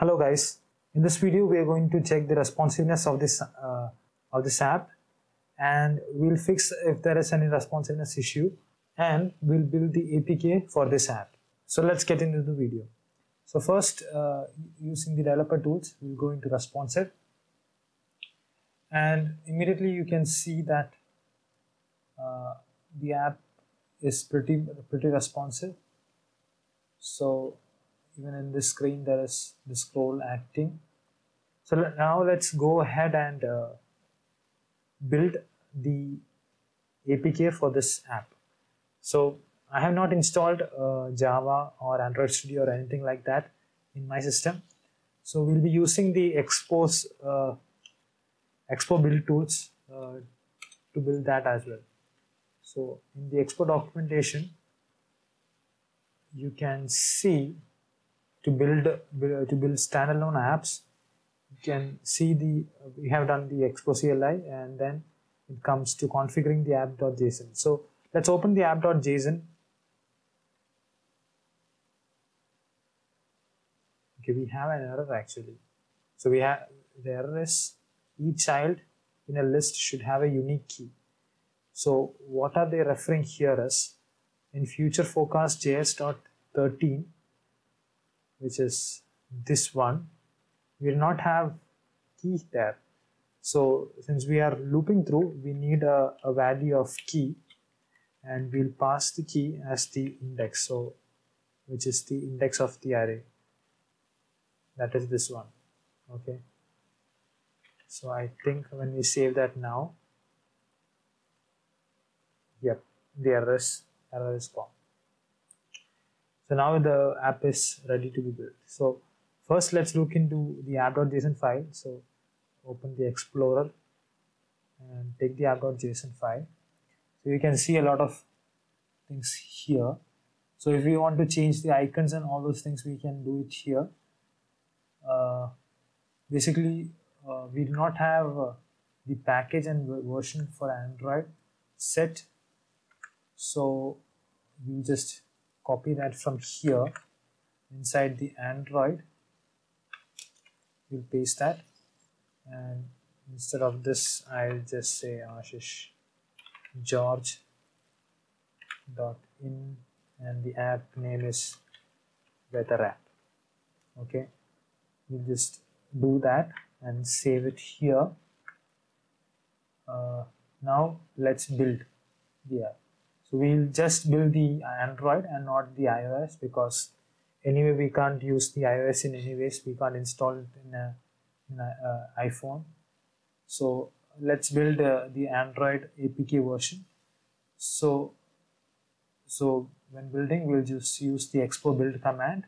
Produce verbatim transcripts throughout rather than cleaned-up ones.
Hello guys, in this video we are going to check the responsiveness of this uh, of this app, and we'll fix if there is any responsiveness issue, and we'll build the A P K for this app. So let's get into the video. So first, uh, using the developer tools, we'll go into responsive, and immediately you can see that uh, the app is pretty pretty responsive. So even in this screen there is the scroll acting. So now let's go ahead and uh, build the A P K for this app. So I have not installed uh, Java or Android Studio or anything like that in my system. So we'll be using the Expo's, uh, Expo build tools uh, to build that as well. So in the Expo documentation you can see to build to build standalone apps. You can see the we have done the Expo C L I, and then it comes to configuring the app.json. So let's open the app.json. Okay, we have an error actually. So we have the error is each child in a list should have a unique key. So what are they referring here is in future forecast J S dot thirteen, which is this one, we will not have key there. So since we are looping through, we need a, a value of key, and we'll pass the key as the index, so which is the index of the array, that is this one. Okay, so I think when we save that now, yep, the error is, error is gone. So now the app is ready to be built. So first let's look into the app.json file. So open the Explorer and take the app.json file. So you can see a lot of things here. So if we want to change the icons and all those things, we can do it here. Uh, basically uh, we do not have uh, the package and version for Android set. So you just copy that from here inside the Android. We'll paste that, and instead of this I'll just say Ashish George dot in, and the app name is Weather App. Okay, we'll just do that and save it here. Uh, now let's build the app. So we'll just build the Android and not the iOS, because anyway we can't use the iOS in any ways. We can't install it in an in a, uh, iPhone. So let's build uh, the Android A P K version. So, so when building, we'll just use the expo build command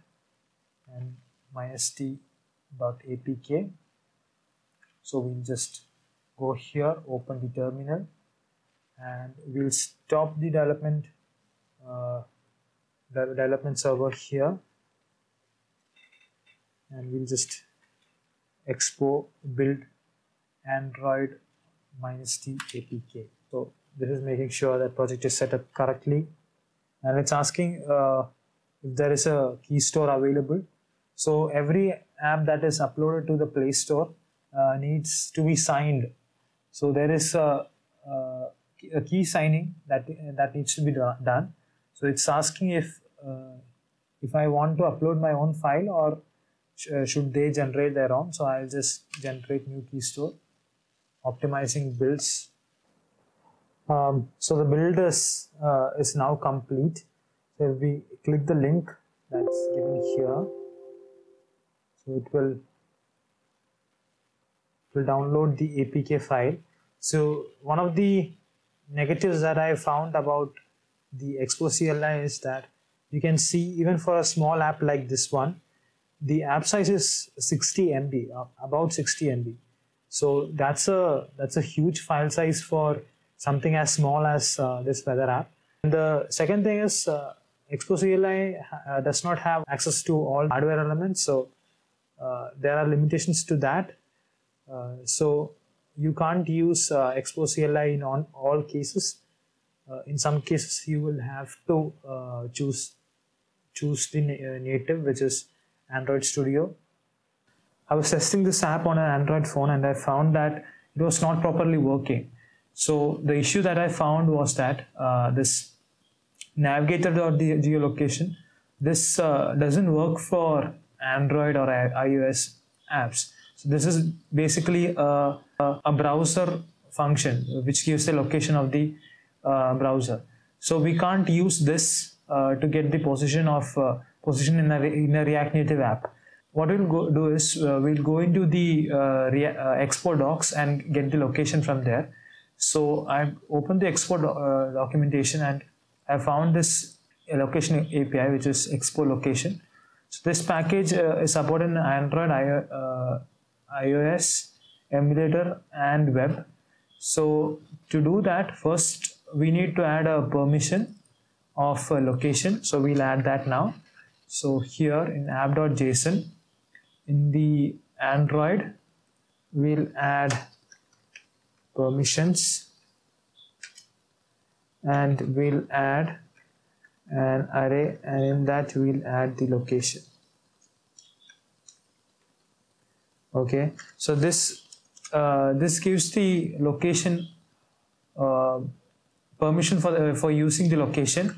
and myst.apk. So we'll just go here, open the terminal, and we'll stop the development uh, the development server here, and we'll just expo build Android minus the A P K. So this is making sure that project is set up correctly, and it's asking uh, if there is a key store available. So every app that is uploaded to the Play Store uh, needs to be signed. So there is a uh, a key signing that that needs to be done. So it's asking if uh, if I want to upload my own file, or sh uh, should they generate their own. So I'll just generate new key store, optimizing builds. Um, so the build is uh, is now complete. So if we click the link that's given here, so it will it will download the A P K file. So one of the negatives that I found about the Expo C L I is that you can see even for a small app like this one, the app size is sixty M B, about sixty M B. So that's a that's a huge file size for something as small as uh, this weather app. And the second thing is uh, Expo C L I uh, does not have access to all hardware elements, so uh, there are limitations to that. Uh, so you can't use uh, Expo C L I in on all cases. Uh, in some cases you will have to uh, choose choose the na native, which is Android Studio, I was testing this app on an Android phone and I found that it was not properly working. So the issue that I found was that uh, this navigator.geolocation, this uh, doesn't work for Android or iOS apps. So this is basically a, a browser function which gives the location of the uh, browser. So we can't use this uh, to get the position of uh, position in a, in a React Native app. What we'll go, do is uh, we'll go into the uh, uh, Expo docs and get the location from there. So I've opened the Expo do uh, documentation and I found this location A P I, which is Expo Location. So this package uh, is supported in Android, I O, uh, iOS, emulator and web. So to do that, first we need to add a permission of a location. So we'll add that now. So here in app.json, in the Android, we'll add permissions and we'll add an array, and in that we'll add the location. Okay, so this uh, this gives the location uh, permission for the, for using the location.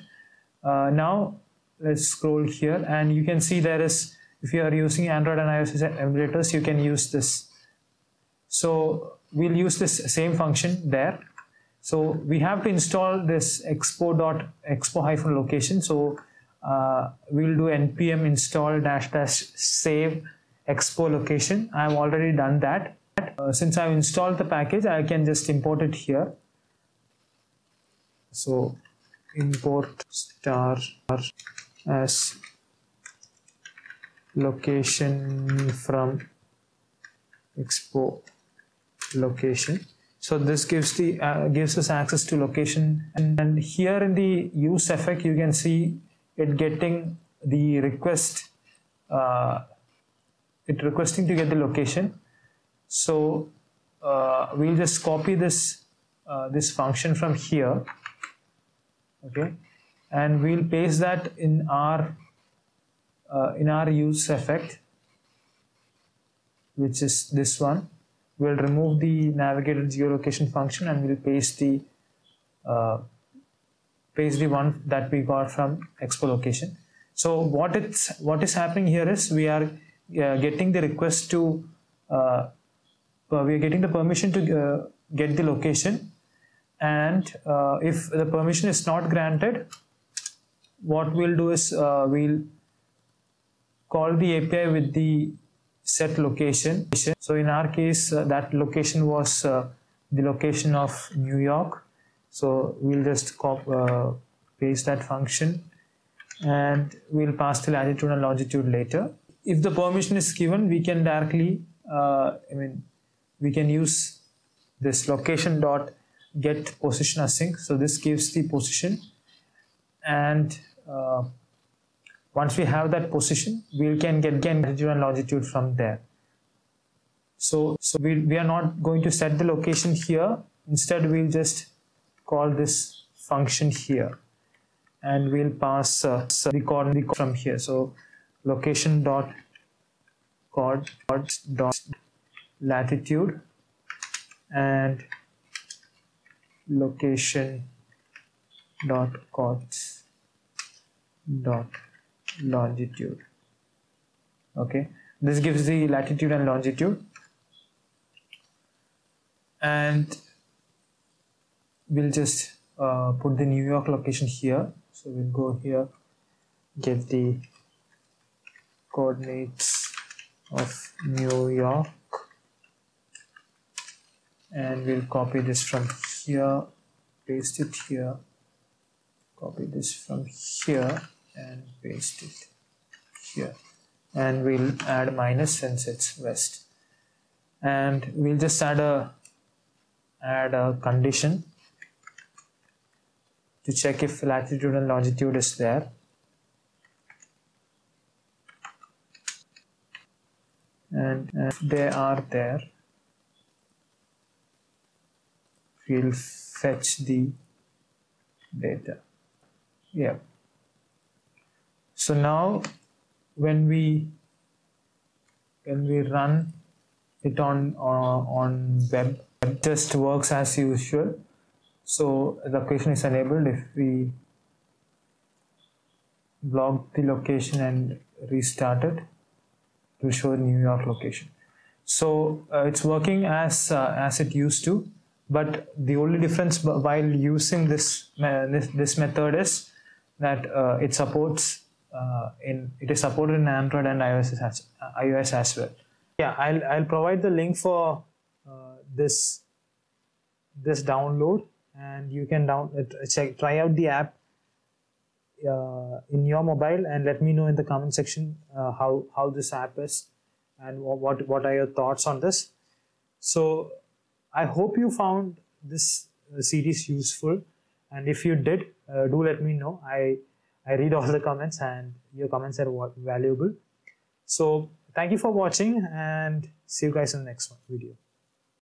Uh, now let's scroll here and you can see there is, if you are using Android and iOS emulators, you can use this. So we'll use this same function there. So we have to install this expo.expo-location. So uh, we'll do npm install dash dash save expo location. I've already done that. Uh, since I've installed the package, I can just import it here. So import star as location from expo location. So this gives the uh, gives us access to location, and, and here in the use effect you can see it getting the request, uh, it requesting to get the location. So uh, we'll just copy this uh, this function from here, okay, and we'll paste that in our uh, in our use effect, which is this one. We'll remove the navigator geolocation function and we'll paste the uh, paste the one that we got from Expo Location. So what it's what is happening here is we are uh, getting the request to uh, we are getting the permission to uh, get the location, and uh, if the permission is not granted, what we'll do is uh, we'll call the A P I with the set location. So in our case uh, that location was uh, the location of New York. So we'll just cop, uh, paste that function and we'll pass the latitude and longitude later. If the permission is given, we can directly uh, I mean we can use this location dot get position async. So this gives the position, and uh, once we have that position, we can get latitude and longitude from there. So, so we, we are not going to set the location here. Instead, we'll just call this function here, and we'll pass uh, the coordinate from here. So, location dot chord dot latitude and location dot chords dot longitude. Okay, this gives the latitude and longitude, and we'll just uh, put the New York location here. So we'll go here, get the coordinates of New York, and we'll copy this from here, paste it here, copy this from here and paste it here, and we'll add minus since it's west, and we'll just add a add a condition to check if latitude and longitude is there. And if they are there, we'll fetch the data. Yeah. So now when we Can we run it on uh, on web? It just works as usual. So the location is enabled. If we block the location and restart it, it will show the New York location. So uh, it's working as uh, as it used to. But the only difference while using this uh, this, this method is that uh, it supports uh, in it is supported in Android and iOS as, uh, iOS as well. Yeah, I'll I'll provide the link for uh, this this download, and you can down uh, check try out the app uh, in your mobile, and let me know in the comment section uh, how how this app is and what what are your thoughts on this. So I hope you found this series useful, and if you did, uh, do let me know. I, I read all the comments, and your comments are valuable. So thank you for watching, and see you guys in the next one video.